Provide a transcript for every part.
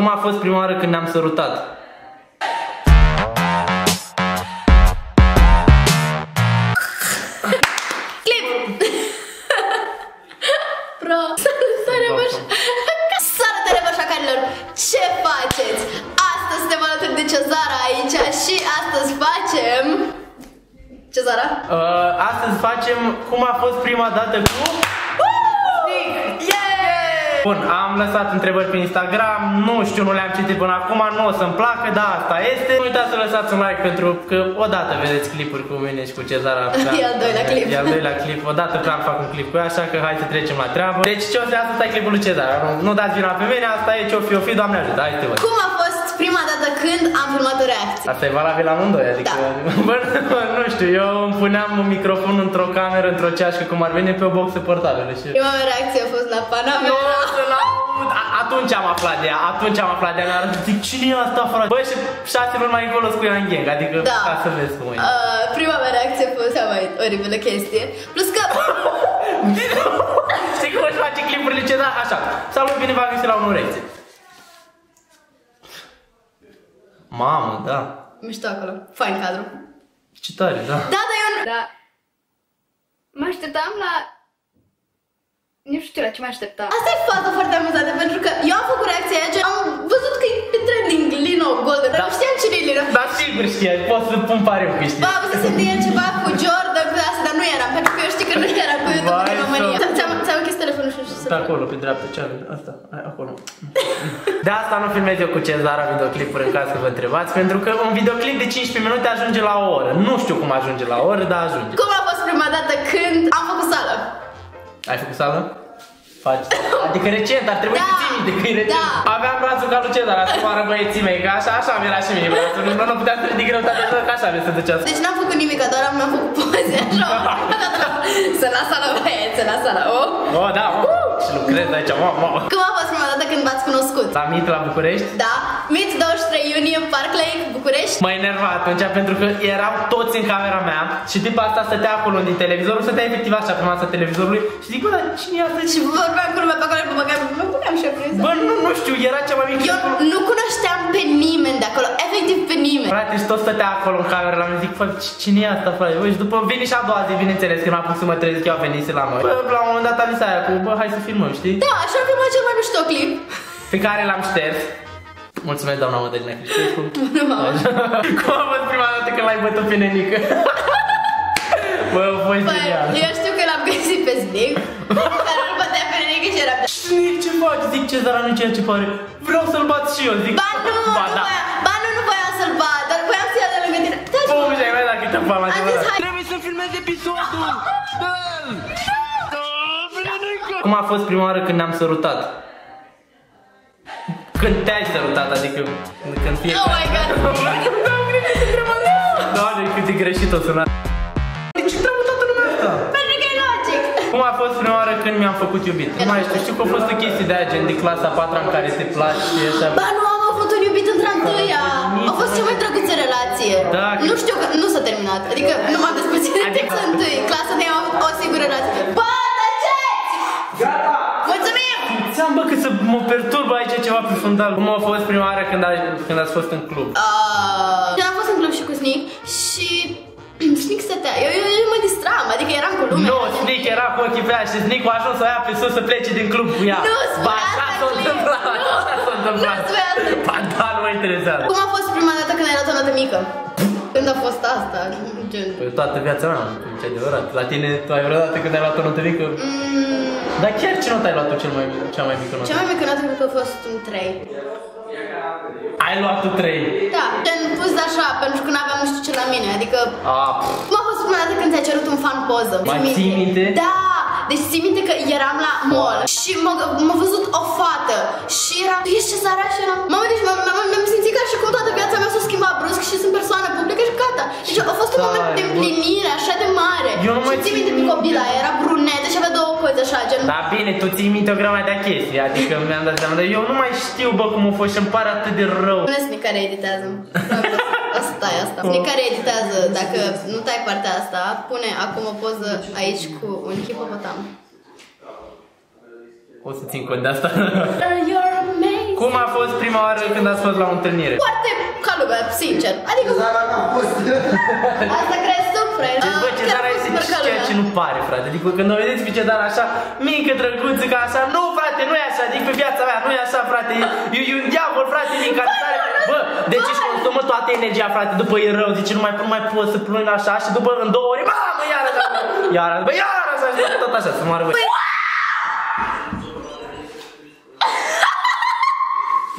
Cum a fost prima oară când ne-am sărutat? Clip! Bro, salutare bășacanilor! Ce faceți? Astăzi suntem alături de Cezara aici și astăzi facem... Cezara? Astăzi facem cum a fost prima dată cu... SNIK! Bun, am lăsat întrebări pe Instagram, nu știu, nu le-am citit până acum, nu o să-mi placă, dar asta este. Nu uitați să lăsați un like pentru că odată vedeți clipuri cu mine și cu Cezara. E al doilea clip. E al doilea clip, odată vreau să fac un clip cu ea, așa că hai să trecem la treabă. Deci ce o să asta e clipul lui Cezara, nu dați vina pe mine, asta e ce-o fi, o fi, Doamne ajută, hai să te văd. Cum a fost prima dată când am filmat o reacție? Asta e valabil amândoi, adică, da. Nu știu, eu îmi puneam un microfon într-o cameră, într-o ceașcă, cum ar veni pe o boxă portabilă și... Prima mea reacție a fost la Panamera. Atunci am aflat de ea, dar zic, cine e asta, frate? Băi, și 6 luni mai încolo cu ea în gang, adică da. Ca să vezi cum e. Prima mea reacție a fost cea mai oribilă chestie, plus că... Știi cum își face clipurile ce da? Așa, salut, bine v-am găsit la un ureție. Mamă, da. Mișto acolo, fain cadru. Ce tare, da. Da, da, eu... Da. Mă așteptam la... Nu știu la ce mă așteptam. Asta e fata foarte amuzată, pentru că eu am făcut reacția aia ce am văzut că e pe trending Lino Golden, dar nu știam cine e Lino. Dar sigur știam, pot să pun pariu că știam. Ba, să se întâia ceva cu Jordan, cu asta, dar nu era, pentru că eu știu că nu era cu YouTube în România. Ți-am închis telefonul și nu știu să... Pe acolo, pe dreapta, ce avem? Asta, hai, acolo. De asta nu filmez eu cu Cezara videoclipuri, în caz că vă întrebați, pentru că un videoclip de 15 minute ajunge la o oră. Nu știu cum ajunge la o oră, dar ajunge. Cum a fost prima dată când am făcut sală? Ai făcut sală? Faci. Adică recent, ar trebui să ții minte că e recent. Aveam brațul ca lui Cezara, să moară băieții mei, că așa mi era și mie brațul. Nu puteam să ridic greutatea, că așa avea să ducească. Deci n-am făcut nimic, doar am făcut poze, așa. Să las sală, băieți, să las sală, o? O, da, o. Și lucrez aici, mamă. Cum a fost prima dată când v-ați cunoscut? La Mit, la București? Da. Mit, 23 iunie, Park Lake, București. M-a enervat atunci pentru că erau toți în camera mea și tipa asta stătea acolo din televizorul, stătea efectiv așa pe masa televizorului și zic, bă, cine e asta? Și vorbeam cu lumea pe acolo, mă puneam și surpriză. Bă, nu știu, era cea mai mică. Eu nu cunoșteam pe nimeni de acolo, efectiv pe nimeni. Frate, și tot stătea acolo în camera la mine, zic, bă, cine e asta, frate? Și după vine și a doua zi, bineînțeles, când m-a pus să mă trezesc, eu a venit la noi. Bă, la un moment dat am zis aia cu, bă, hai să filmăm, știi? Da, așa am filmat cel mai mișto clip pe care l-am șters. Mulțumesc, doamna Mădălina Cristescu. Cum a fost prima dată când l-ai bătut pe nenică? Bă, a fost genial. Eu știu că l-am găsit pe SNIK, care îl bătea pe nenică și era pe... SNIK, ce faci? Zic, Cezara, nu-i ceea ce pare. Vreau să-l bat și eu, zic... Ba nu, nu voiam să-l bat, dar voiam să iau de lângă tine. Bă, și-ai mai dat câte fama, Cezara. Trebuie să filmez episodul! Dă-l! Cum a fost prima oară când ne-am sărutat? Când te-ai sărutat, adică când fiecare... Oh my god! Am greșit întrebarea asta! Doamne, cât e greșit o sunat! De ce trebuie toată lumea asta? Pentru că e logic! Cum a fost prima oară când mi-am făcut iubită? Nu mai știu, știu că a fost o chestie de aia, gen de clasa 4 în care te place și așa... Ba nu, am avut un iubit într-a întâia! A fost cea mai drăguță relație! Da! Nu știu că... Nu s-a terminat, adică nu m-am despărțit de clasa 1, clasa 1 am avut o singură relație. Ba, tăceți! Gata! Mulțumim! Ți-am bă că să mă perturbă aici ceva pe fundal. Cum a fost prima oară când ați fost în club? Când am fost în club și cu SNIK și... SNIK stătea, eu mă distram, adică eram cu lumea. Nu, SNIK era cu ochii pe aia și SNIK a ajuns să o ia pe sus să plece din club cu ea. Nu, spune asta clip! Nu, spune asta clip! Ba da, nu mă interesează. Cum a fost prima dată când ai luat o notă mică? Când a fost asta? Păi toată viața mea, ce adevărat. La tine, tu ai vreodată când ai luat o notă mică? Dar chiar ce notă ai luat-o cea mai mică notă? Cea mai mică notă cred că a fost un 3. Ai luat un 3? Da, te-am pus așa, pentru că n-aveam nu știu ce la mine, adică... Cum a fost prima dată când ți-a cerut un fan poză? Mai ții minte? Da! Deci ții minte că eram la mall și m-a văzut o fată și era... Tu ești Cezara? Și eram... Mamă, deci m-am simțit ca și cum toată viața mea s-a schimbat brusc și sunt persoană publică și gata. Deci a fost un moment de împlinire așa de mare. Și ții minte pe copila, era brunetă și avea două cozi așa, gen... Da, bine, tu ții minte o grama de-a chestii, adică mi-am dat seama, dar eu nu mai știu, bă, cum a fost și îmi pare atât de rău. Nu e SNIK care editează. Asta. SNIK care editează, dacă nu tai partea asta, pune acum o poză aici cu un hipopotam. O să țin cont de asta. You're amazing. Cum a fost prima oară când ați fost la o întâlnire? Foarte ca lumea, sincer. Adică... Cezara n-a fost. Asta crezi tu, frate? Bă, Cezara este ceea ce nu pare, frate. Adică când o vedeți pe Cezara așa mică, drăguță, ca așa, nu, frate, nu e așa. Adică pe viața mea, nu e așa, frate. E un diavol, frate, din care sare. Bă, deci își consumă toată energia, frate. După e rău, deci nu mai pot să plâng așa. Și după în 2 ori, mamă, iară, așa, tot așa, să moară.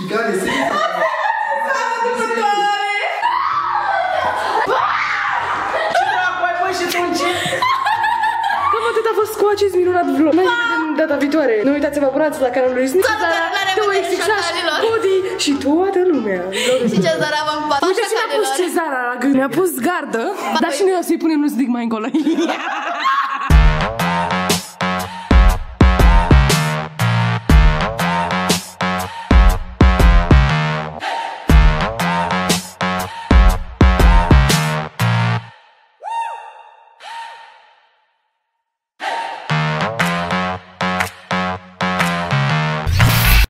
Picare, simt! Ce dracu ai, băi, și tu în ce? Cam atât a fost cu acest minunat vlog. Ne vedem data viitoare. Nu uitați-vă, abonați-vă la canalul lui Snica, tu exixași, Cody și toată lumea. Și Cezara v-am pupat. Uite și mi-a pus Cezara la gând. Mi-a pus gardă. Dar și noi o să-i punem un SNIK mai încolo.